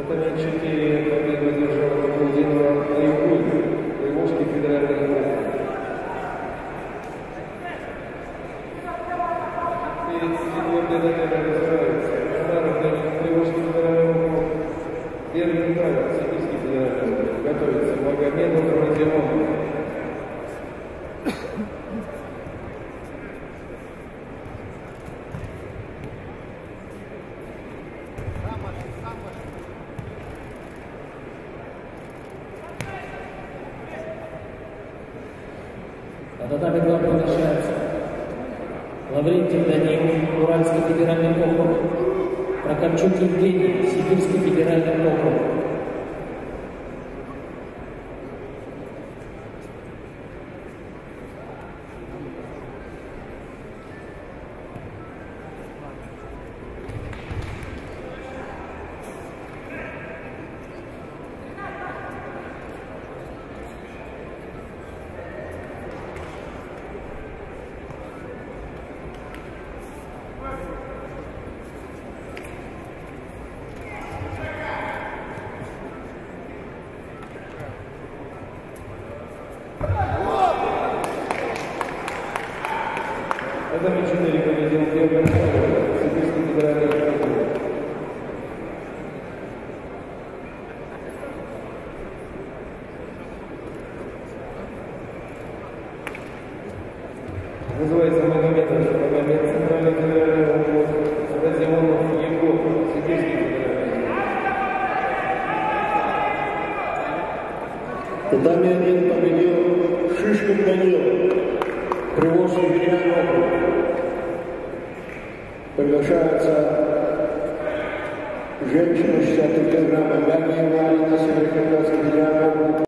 Батальон 4 победу одержал от Полуденного на Югуре, Приволжский федеральный округ. Первый правил Сибирский федеральный округ готовится Магомед Магамед. На татами главы возвращаются Лаврентий Данил, Уральский федеральный округ, Прокопчук Сергей, Сибирский федеральный округ. Татами 4 победил первый Сибирский федеральный округ. Называется Магомед Магамед, центральный федеральный округ, Радзимонов Егор, Сибирский федеральный округ. Татами 1 победил Шишкин Данил, Приволжский федеральный округ. Приглашаются женщины 60 килограмм, Магомед Магамед, Сибирский федеральный округ.